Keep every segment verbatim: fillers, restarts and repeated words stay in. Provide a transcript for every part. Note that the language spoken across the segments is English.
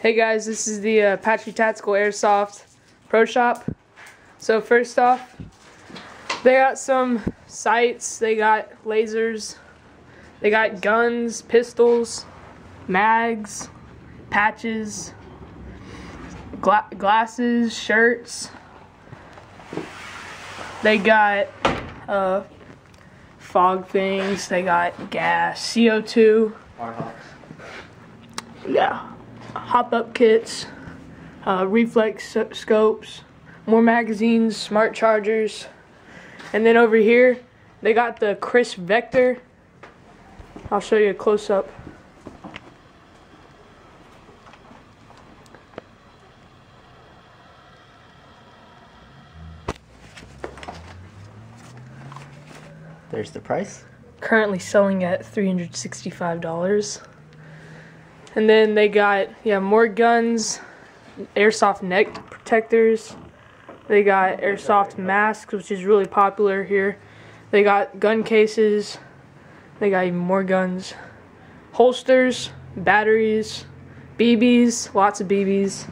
Hey guys, this is the uh, Apache Tactical Airsoft Pro Shop. So first off, they got some sights, they got lasers, they got guns, pistols, mags, patches, gla glasses, shirts. They got uh, fog things, they got gas, C O two, yeah. Hop-up kits, uh, reflex scopes, more magazines, smart chargers, and then over here they got the Kriss Vector. I'll show you a close-up. There's the price. Currently selling at three hundred sixty-five dollars. And then they got, yeah, more guns, airsoft neck protectors. They got airsoft masks, which is really popular here. They got gun cases. They got even more guns. Holsters, batteries, B Bs, lots of B Bs.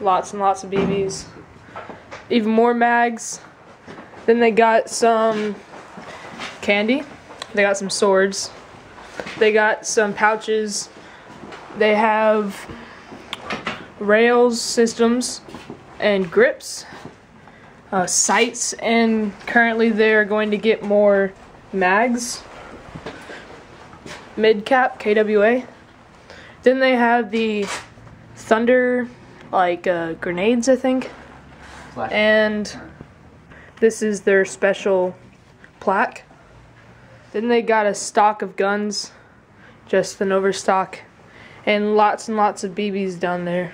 Lots and lots of B Bs. Even more mags. Then they got some candy. They got some swords. They got some pouches. They have rails, systems, and grips, uh, sights, and currently they're going to get more mags, mid-cap, K W A. Then they have the thunder, like uh, grenades, I think, Flash. And this is their special plaque. Then they got a stock of guns, just an overstock. And lots and lots of B Bs down there.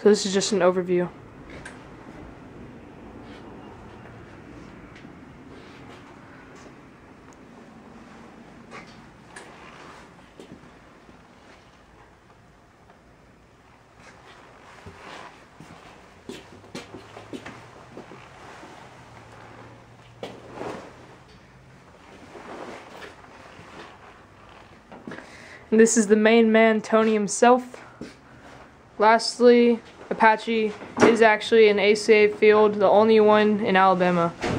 So this is just an overview. And this is the main man, Tony himself. Lastly, Apache is actually an A C A field, the only one in Alabama.